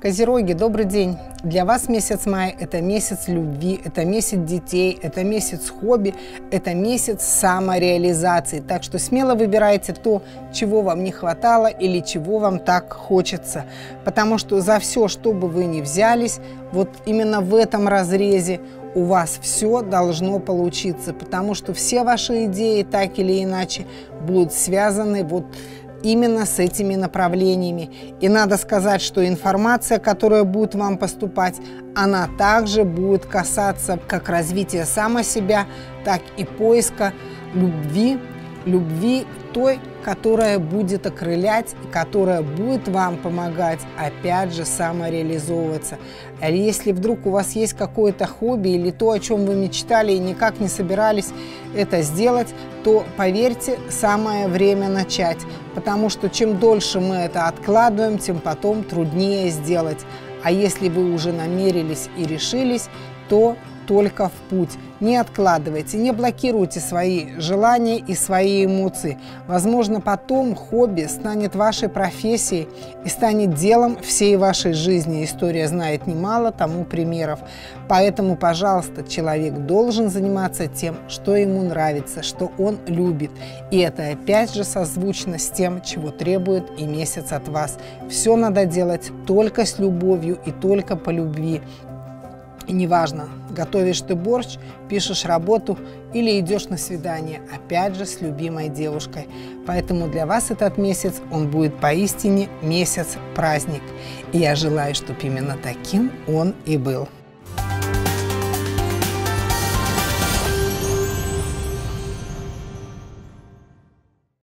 Козероги, добрый день! Для вас месяц мая – это месяц любви, это месяц детей, это месяц хобби, это месяц самореализации. Так что смело выбирайте то, чего вам не хватало или чего вам так хочется. Потому что за все, что бы вы ни взялись, вот именно в этом разрезе у вас все должно получиться. Потому что все ваши идеи, так или иначе, будут связаны вот именно с этими направлениями. И надо сказать, что информация, которая будет вам поступать, она также будет касаться как развития самого себя, так и поиска любви той, которая будет окрылять и которая будет вам помогать, опять же, самореализовываться. Если вдруг у вас есть какое-то хобби или то, о чем вы мечтали и никак не собирались это сделать, то, поверьте, самое время начать, потому что чем дольше мы это откладываем, тем потом труднее сделать. А если вы уже намерились и решились, то только в путь. Не откладывайте, не блокируйте свои желания и свои эмоции. Возможно, потом хобби станет вашей профессией и станет делом всей вашей жизни. История знает немало тому примеров. Поэтому, пожалуйста, человек должен заниматься тем, что ему нравится, что он любит. И это опять же созвучно с тем, чего требует и месяц от вас. Все надо делать только с любовью и только по любви. И неважно, готовишь ты борщ, пишешь работу или идешь на свидание, опять же, с любимой девушкой. Поэтому для вас этот месяц, он будет поистине месяц-праздник. И я желаю, чтобы именно таким он и был.